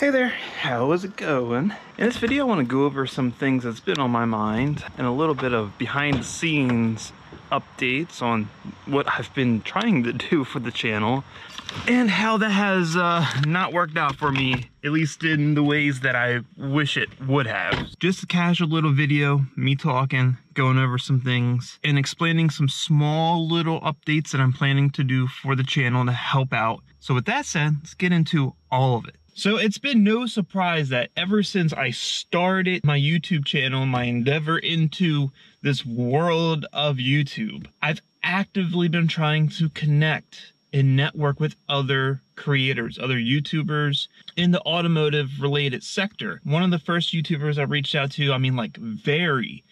Hey there, how is it going? In this video I want to go over some things that's been on my mind and a little bit of behind the scenes updates on what I've been trying to do for the channel and how that has not worked out for me, at least in the ways that I wish it would have. Just a casual little video, me talking, going over some things and explaining some small little updates that I'm planning to do for the channel to help out. So with that said, let's get into all of it. So it's been no surprise that ever since I started my YouTube channel, my endeavor into this world of YouTube, I've actively been trying to connect and network with other creators, other YouTubers in the automotive related sector. One of the first YouTubers I reached out to, I mean like very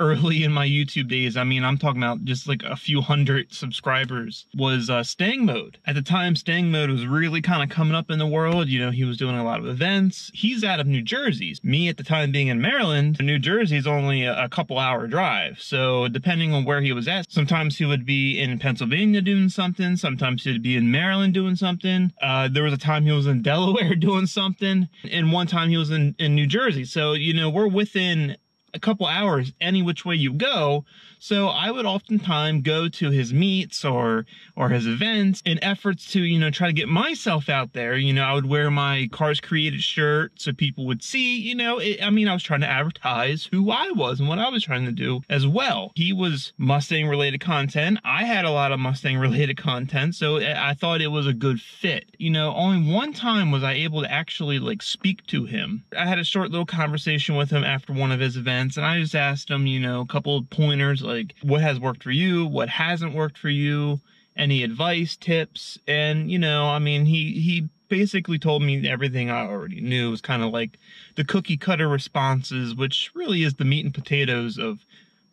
early in my YouTube days, I mean, I'm talking about just like a few hundred subscribers, was Stang Mode. At the time, Stang Mode was really kind of coming up in the world. You know, he was doing a lot of events. He's out of New Jersey. Me at the time being in Maryland, New Jersey is only a couple hour drive. So depending on where he was at, sometimes he would be in Pennsylvania doing something. Sometimes he'd be in Maryland doing something. There was a time he was in Delaware doing something. And one time he was in New Jersey. So, you know, we're within a couple hours any which way you go. So I would oftentimes go to his meets or his events in efforts to, you know, try to get myself out there. You know, I would wear my Cars Created shirt so people would see, you know, I mean, I was trying to advertise who I was and what I was trying to do as well. He was Mustang related content. I had a lot of Mustang related content. So I thought it was a good fit. You know, only one time was I able to actually like speak to him. I had a short little conversation with him after one of his events. And I just asked him, you know, a couple of pointers, like what has worked for you, what hasn't worked for you, any advice, tips. And, you know, I mean, he basically told me everything I already knew. It was kind of like the cookie cutter responses, which really is the meat and potatoes of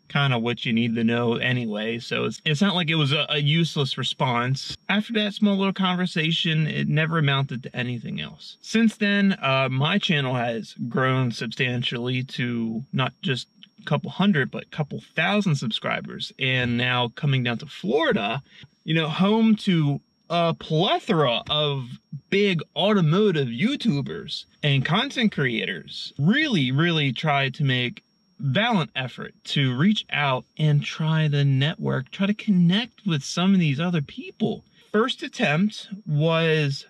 kind of what you need to know anyway. So it's not like it was a useless response. After that small little conversation, it never amounted to anything else. Since then, my channel has grown substantially to not just a couple hundred, but a couple thousand subscribers. And now coming down to Florida, you know, home to a plethora of big automotive YouTubers and content creators, really, really tried to make valiant effort to reach out and try to network, try to connect with some of these other people. First attempt was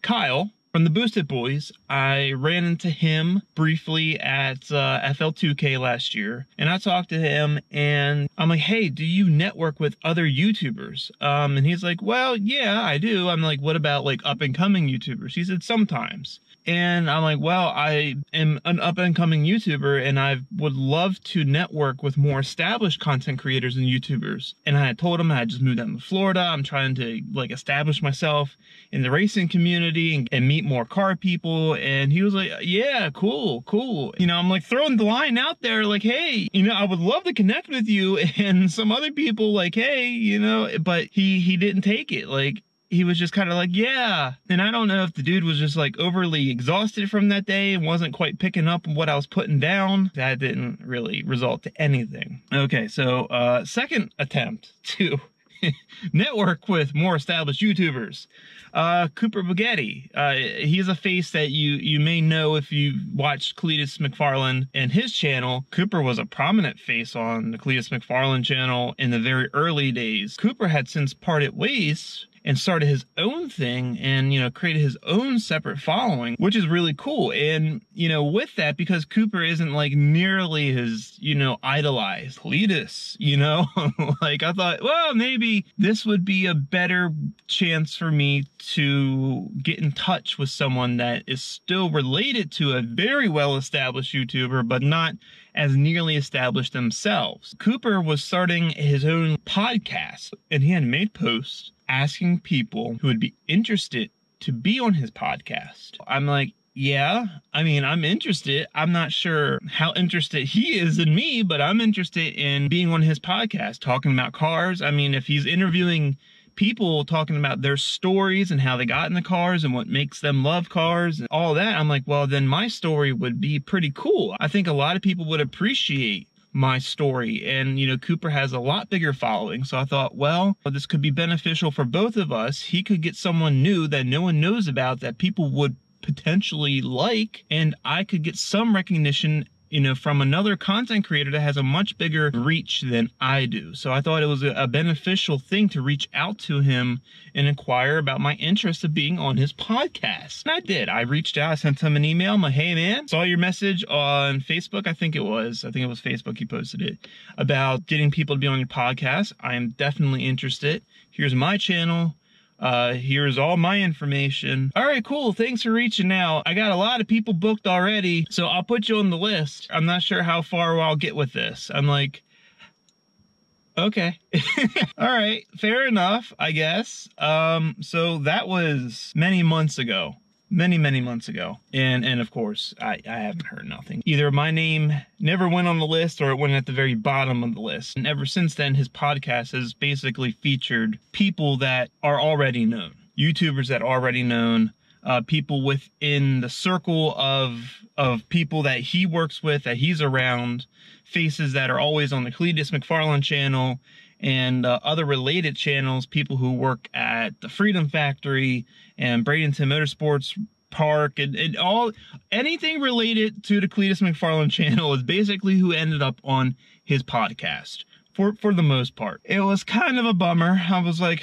Kyle from the Boosted Boiz. I ran into him briefly at FL2K last year, and I talked to him and I'm like, hey, do you network with other YouTubers? And he's like, well, yeah, I do. I'm like, what about like up and coming YouTubers? He said, sometimes. And I'm like, well, I am an up and coming YouTuber and I would love to network with more established content creators and YouTubers. And I had told him I had just moved down to Florida. I'm trying to like establish myself in the racing community and meet more car people. And he was like, yeah, cool. You know, I'm like throwing the line out there like, hey, you know, I would love to connect with you and some other people like, hey, you know, but he didn't take it. Like, he was just kind of like, yeah. And I don't know if the dude was just like overly exhausted from that day and wasn't quite picking up what I was putting down. That didn't really result to anything. Okay, so second attempt to network with more established YouTubers. Cooper Bogetti. He's a face that you may know if you watched Cleetus McFarland and his channel. Cooper was a prominent face on the Cleetus McFarland channel in the very early days. Cooper had since parted ways and started his own thing and, you know, created his own separate following, which is really cool. And, you know, with that, because Cooper isn't like nearly his, you know, idolized Cleetus, you know, like I thought, well, maybe this would be a better chance for me to get in touch with someone that is still related to a very well-established YouTuber, but not as nearly established themselves. Cooper was starting his own podcast and he had made posts asking people who would be interested to be on his podcast. I'm like, yeah, I mean, I'm interested. I'm not sure how interested he is in me, but I'm interested in being on his podcast, talking about cars. I mean, if he's interviewing people talking about their stories and how they got into cars and what makes them love cars and all that, I'm like, well, then my story would be pretty cool. I think a lot of people would appreciate my story. And, you know, Cooper has a lot bigger following. So I thought, well, this could be beneficial for both of us. He could get someone new that no one knows about that people would potentially like, and I could get some recognition, you know, from another content creator that has a much bigger reach than I do. So I thought it was a beneficial thing to reach out to him and inquire about my interest of being on his podcast. And I did. I reached out, I sent him an email. I'm like, hey man, saw your message on Facebook. I think it was Facebook he posted it, about getting people to be on your podcast. I am definitely interested. Here's my channel. Here's all my information. All right, cool, thanks for reaching out. I got a lot of people booked already, so I'll put you on the list. I'm not sure how far I'll get with this. I'm like, okay. All right, fair enough, I guess. So that was many months ago. Many months ago. And of course, I haven't heard nothing. Either my name never went on the list or it went at the very bottom of the list. And ever since then, his podcast has basically featured people that are already known, YouTubers that are already known, people within the circle of people that he works with, that he's around, faces that are always on the Cleetus McFarland channel and other related channels, people who work at the Freedom Factory and Bradenton Motorsports Park, and all, anything related to the Cleetus McFarland channel is basically who ended up on his podcast, for the most part. It was kind of a bummer. I was like,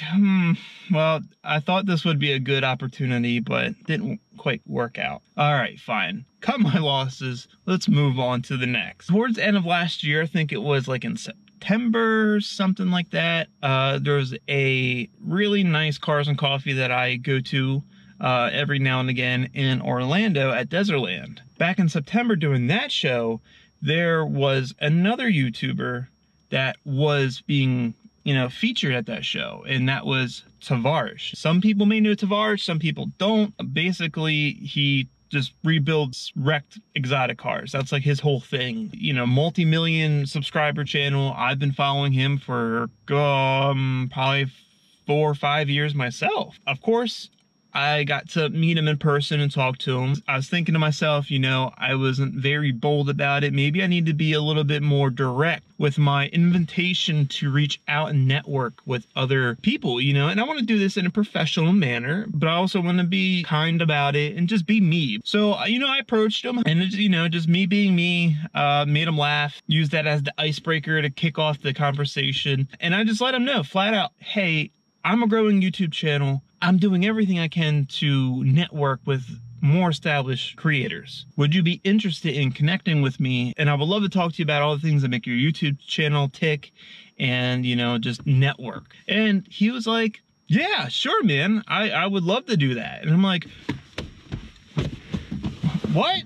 well, I thought this would be a good opportunity, but didn't quite work out. All right, fine. Cut my losses. Let's move on to the next. Towards the end of last year, I think it was like in September, something like that. There was a really nice Cars and Coffee that I go to every now and again in Orlando at Desertland. Back in September doing that show, there was another YouTuber that was being, you know, featured at that show, and that was Tavarish. Some people may know Tavarish, some people don't. Basically, he just rebuilds wrecked exotic cars. That's like his whole thing. You know, multi-million subscriber channel. I've been following him for probably 4 or 5 years myself. Of course, I got to meet him in person and talk to him. I was thinking to myself, you know, I wasn't very bold about it. Maybe I need to be a little bit more direct with my invitation to reach out and network with other people, you know, and I want to do this in a professional manner, but I also want to be kind about it and just be me. So, you know, I approached him and, you know, just me being me, made him laugh, used that as the icebreaker to kick off the conversation. And I just let him know flat out, hey, I'm a growing YouTube channel. I'm doing everything I can to network with more established creators. Would you be interested in connecting with me? And I would love to talk to you about all the things that make your YouTube channel tick and, you know, just network. And he was like, yeah, sure, man. I would love to do that. And I'm like, what?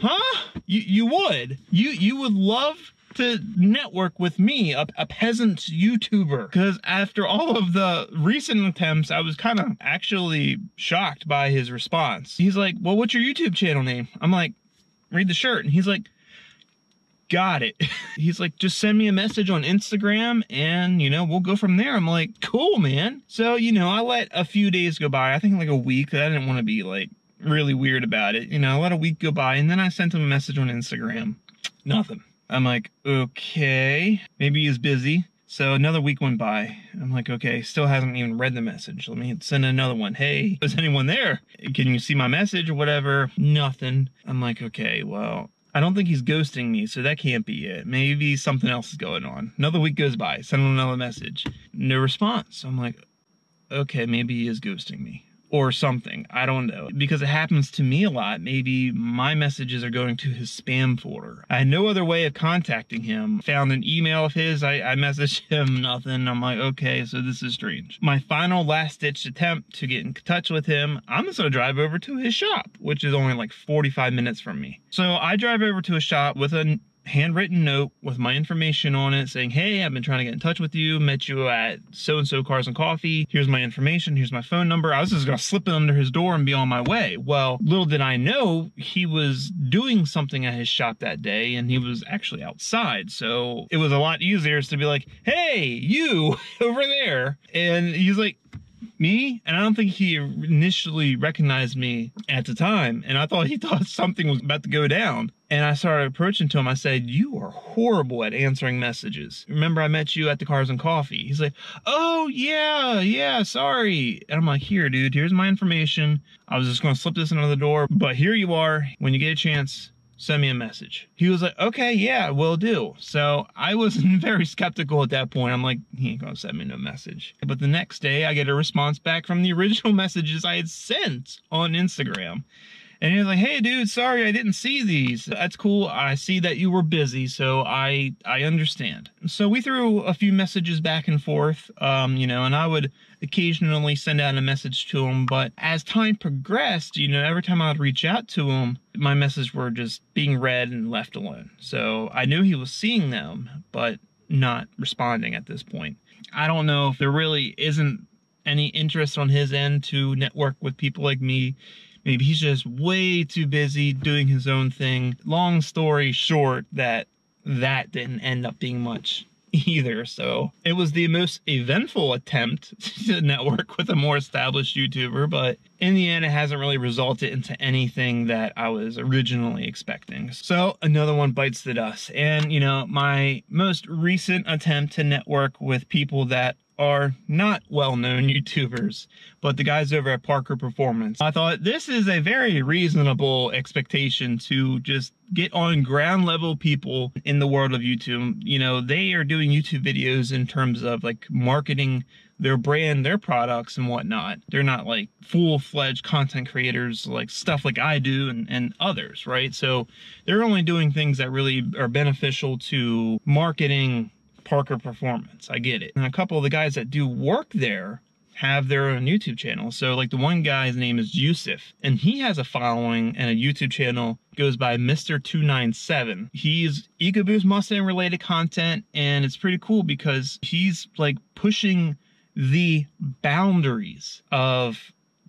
Huh? You would? You would love to network with me, a peasant YouTuber? Because after all of the recent attempts, I was kind of actually shocked by his response. He's like, well, what's your YouTube channel name? I'm like, read the shirt. And he's like, got it. He's like, just send me a message on Instagram and, you know, we'll go from there. I'm like, cool, man. So, you know, I let a few days go by. I think like a week. I didn't want to be like really weird about it. You know, I let a week go by and then I sent him a message on Instagram. Nothing. I'm like, okay, maybe he's busy. So another week went by. I'm like, okay, still hasn't even read the message. Let me send another one. Hey, is anyone there? Can you see my message or whatever? Nothing. I'm like, okay, well, I don't think he's ghosting me, so that can't be it. Maybe something else is going on. Another week goes by, send him another message. No response. I'm like, okay, maybe he is ghosting me or something. I don't know, because it happens to me a lot. Maybe my messages are going to his spam folder. I had no other way of contacting him. Found an email of his. I messaged him, nothing. I'm like, okay, so this is strange. My final last ditch attempt to get in touch with him, I'm just gonna drive over to his shop, which is only like 45 minutes from me. So I drive over to his shop with a handwritten note with my information on it saying, hey, I've been trying to get in touch with you, met you at so-and-so Cars and Coffee, here's my information, here's my phone number. I was just gonna slip it under his door and be on my way. Well, little did I know, he was doing something at his shop that day and he was actually outside. So it was a lot easier to be like, hey, you over there. And he's like, me, and I don't think he initially recognized me at the time, and I thought he thought something was about to go down. And I started approaching to him. I said, you are horrible at answering messages. Remember, I met you at the Cars and Coffee. He's like, oh, yeah, sorry. And I'm like, here, dude, here's my information. I was just going to slip this under the door, but here you are. When you get a chance, send me a message. He was like, okay, yeah, will do. So I was very skeptical at that point. I'm like, he ain't gonna send me no message. But the next day, I get a response back from the original messages I had sent on Instagram. And he was like, hey, dude, sorry, I didn't see these. That's cool. I see that you were busy, so I understand. So we threw a few messages back and forth, you know, and I would occasionally send out a message to him. But as time progressed, you know, every time I would reach out to him, my messages were just being read and left alone. So I knew he was seeing them, but not responding at this point. I don't know if there really isn't any interest on his end to network with people like me. Maybe he's just way too busy doing his own thing. Long story short, that didn't end up being much either. So it was the most eventful attempt to network with a more established YouTuber, but in the end, it hasn't really resulted into anything that I was originally expecting. So another one bites the dust. And you know, my most recent attempt to network with people that are not well-known YouTubers, but the guys over at Parker Performance. I thought this is a very reasonable expectation to just get on ground level people in the world of YouTube. You know, they are doing YouTube videos in terms of like marketing their brand, their products and whatnot. They're not like full-fledged content creators, like stuff like I do and others, right? So they're only doing things that really are beneficial to marketing Parker Performance. I get it. And a couple of the guys that do work there have their own YouTube channel. So like the one guy's name is Yusuf, and he has a following and a YouTube channel, goes by Mr. 297. He's EcoBoost Mustang related content, and it's pretty cool because he's like pushing the boundaries of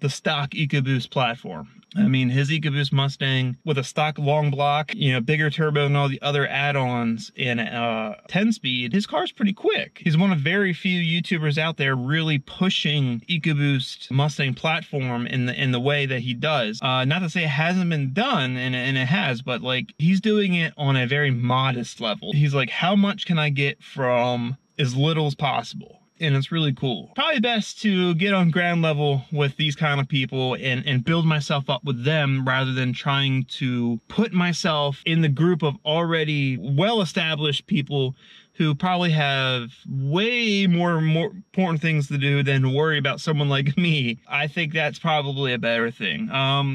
the stock EcoBoost platform. I mean, his EcoBoost Mustang with a stock long block, you know, bigger turbo and all the other add-ons and 10-speed, his car's pretty quick. He's one of very few YouTubers out there really pushing EcoBoost Mustang platform in the way that he does. Not to say it hasn't been done, and it has, but like he's doing it on a very modest level. He's like, how much can I get from as little as possible? And it's really cool. Probably best to get on ground level with these kind of people and build myself up with them rather than trying to put myself in the group of already well-established people who probably have way more important things to do than worry about someone like me. I think that's probably a better thing.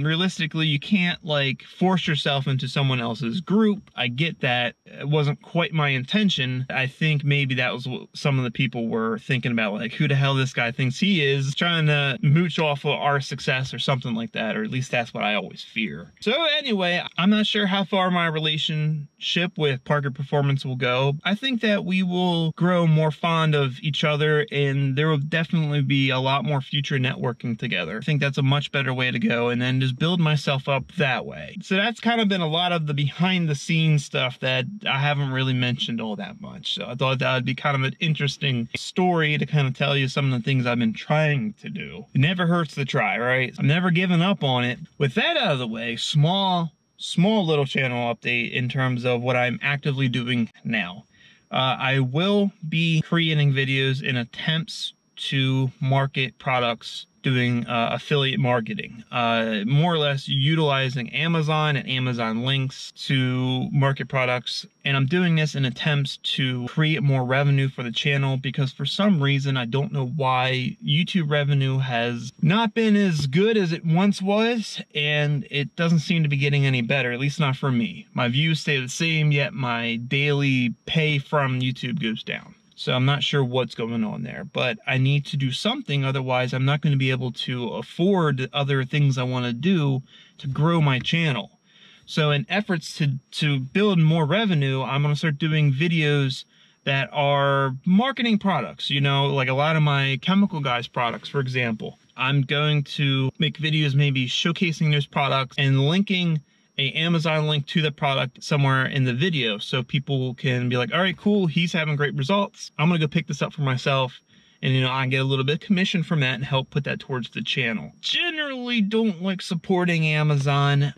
Realistically, you can't like force yourself into someone else's group. I get that. It wasn't quite my intention. I think maybe that was what some of the people were thinking about, like who the hell this guy thinks he is, trying to mooch off of our success or something like that, or at least that's what I always fear. So anyway, I'm not sure how far my relationship with Parker Performance will go. I think that we will grow more fond of each other, and there will definitely be a lot more future networking together. I think that's a much better way to go, and then just build myself up that way. So that's kind of been a lot of the behind the scenes stuff that I haven't really mentioned all that much. So I thought that would be kind of an interesting story to kind of tell you some of the things I've been trying to do. It never hurts to try, right? I'm never giving up on it. With that out of the way, small little channel update in terms of what I'm actively doing now. I will be creating videos in attempts to market products doing affiliate marketing, more or less utilizing Amazon and Amazon links to market products. And I'm doing this in attempts to create more revenue for the channel, because for some reason, I don't know why, YouTube revenue has not been as good as it once was, and it doesn't seem to be getting any better, at least not for me. My views stay the same, yet my daily pay from YouTube goes down. So I'm not sure what's going on there, but I need to do something. Otherwise, I'm not going to be able to afford other things I want to do to grow my channel. So in efforts to build more revenue, I'm going to start doing videos that are marketing products, you know, like a lot of my Chemical Guys products, for example. I'm going to make videos maybe showcasing those products and linking an Amazon link to the product somewhere in the video, so people can be like, all right, cool, he's having great results, I'm gonna go pick this up for myself And, you know, I get a little bit of commission from that and help put that towards the channel. Generally don't like supporting Amazon.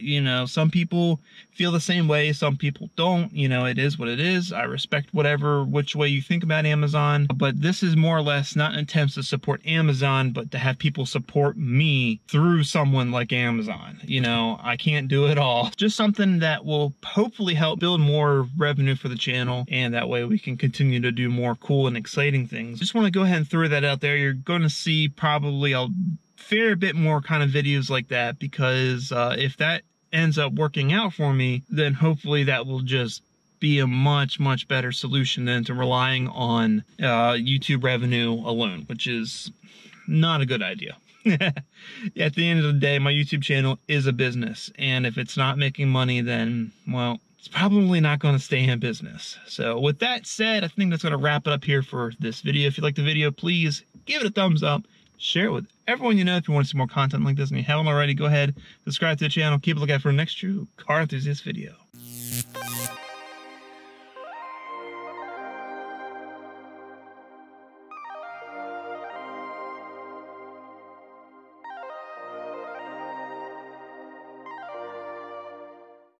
You know, some people feel the same way. Some people don't. You know, it is what it is. I respect whatever, which way you think about Amazon. But this is more or less not an attempt to support Amazon, but to have people support me through someone like Amazon. You know, I can't do it all. Just something that will hopefully help build more revenue for the channel. And that way we can continue to do more cool and exciting things. Just want to go ahead and throw that out there. You're going to see probably a fair bit more kind of videos like that, because if that ends up working out for me, then hopefully that will just be a much better solution than to relying on YouTube revenue alone, which is not a good idea. At the end of the day, my YouTube channel is a business, and if it's not making money, then, well, it's probably not going to stay in business. So with that said, I think that's going to wrap it up here for this video. If you like the video, please give it a thumbs up, share it with everyone you know. If you want to see more content like this and you haven't already, go ahead, subscribe to the channel, keep a lookout for the next true car enthusiast video.